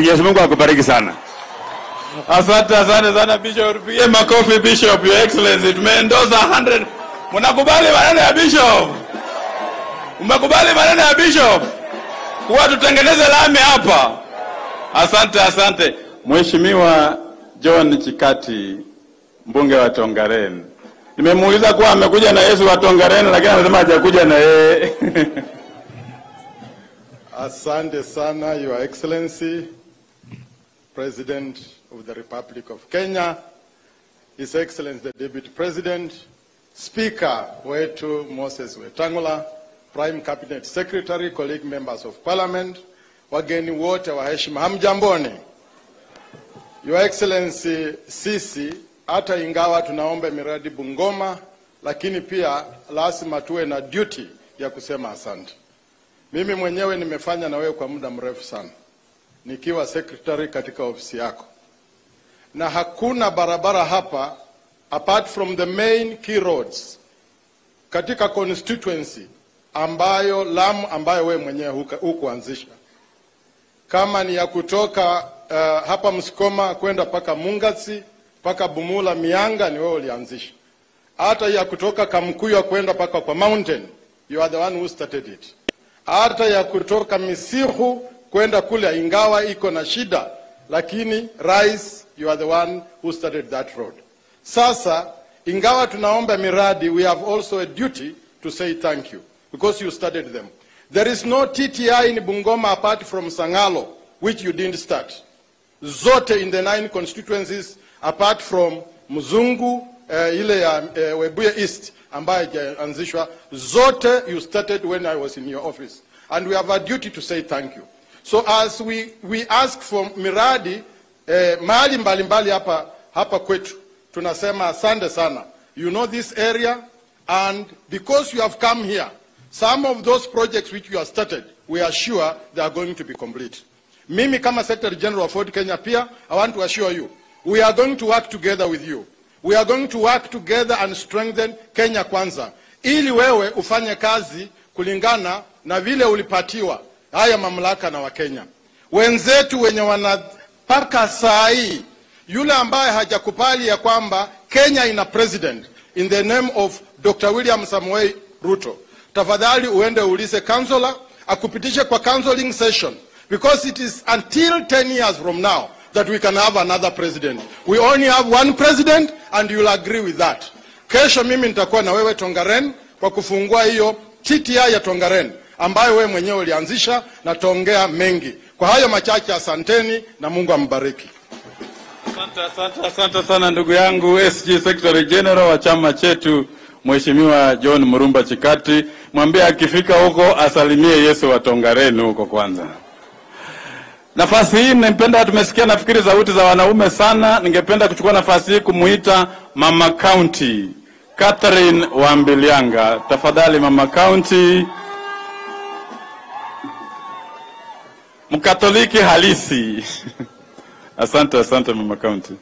Mwenyezi Mungu akubariki sana. Asante, asante sana Bishop. Pigie makofi Bishop, Your Excellency. Tumeendoza 100. Mnakubali maneno ya Bishop? Mmekubali maneno ya Bishop? Kwa tutengeneze lami hapa. Asante, asante. Mheshimiwa John Chikati, mbunge wa Tongaren. Nimemuuliza kuwa amekuja na Yesu wa Tongaren, lakini anasema hajakuja na yeye. Asante sana, Your Excellency, President of the Republic of Kenya, His Excellency the Deputy President, Speaker wetu Moses Wetangula, Prime Cabinet Secretary, colleague members of Parliament, wageni wote wa heshima, hamjamboni. Your Excellency, sisi hata ingawa tunaomba miradi Bungoma, lakini pia lazima tuwe na duty ya kusema asante. Mimi mwenyewe nimefanya na wewe kwa muda mrefu sana, nikiwa secretary katika ofisi yako. Na hakuna barabara hapa, apart from the main key roads, katika constituency, ambayo Lamu, ambayo wewe mwenyewe hukuanzisha. Kama ni ya kutoka hapa Msukoma kwenda paka Mungasi, paka Bumula Mianga, ni wewe ulianzisha. Hata ya kutoka Kamkuyo kwenda paka kwa Mountain, you are the one who started it. Hata ya kutoka Misihu kwenda kule, ingawa iko na shida, lakini rais, you are the one who started that road. Sasa ingawa tunaomba miradi, we have also a duty to say thank you because you started them. There is no TTI in Bungoma apart from Sangalo, which you didn't start. Zote in the 9 constituencies apart from Mzungu, ile ya Webuye East ambayo haijaanzishwa, zote you started when I was in your office, and we have a duty to say thank you. So as we ask for miradi mahali mbalimbali hapa kwetu, tunasema asante sana. You know this area, and because you have come here, some of those projects which you have started, we are sure they are going to be complete. Mimi kama Secretary General of Ford Kenya pia, I want to assure you, we are going to work together with you. We are going to work together and strengthen Kenya Kwanza, ili wewe ufanye kazi kulingana na vile ulipatiwa haya mamlaka na Wakenya. Wenzetu wenye wanapaka sahi, yule ambaye hajakubali ya kwamba Kenya ina president in the name of Dr. William Samoei Ruto, tafadhali uende ulize councilor akupitishe kwa counseling session, because it is until 10 years from now that we can have another president. We only have one president, and you'll agree with that. Kesho mimi nitakuwa na wewe Tongaren kwa kufungua hiyo TTI ya Tongaren ambayo wewe mwenyewe ulianzisha, na tongea mengi. Kwa hayo machache, asanteni na Mungu ambariki. Asante, asante, asante sana ndugu yangu SG Secretary General wa chama chetu Mheshimiwa John Murumba Chikati. Mwambie akifika huko asalimie Yesu wa Tongaren huko kwanza. Nafasi hii ningependa, tumesikia nafikiri sauti za wanaume sana, ningependa kuchukua nafasi hii kumuita Mama County Catherine Wambilianga. Tafadhali Mama County, Mkatoliki halisi. Asante, asante Mama County.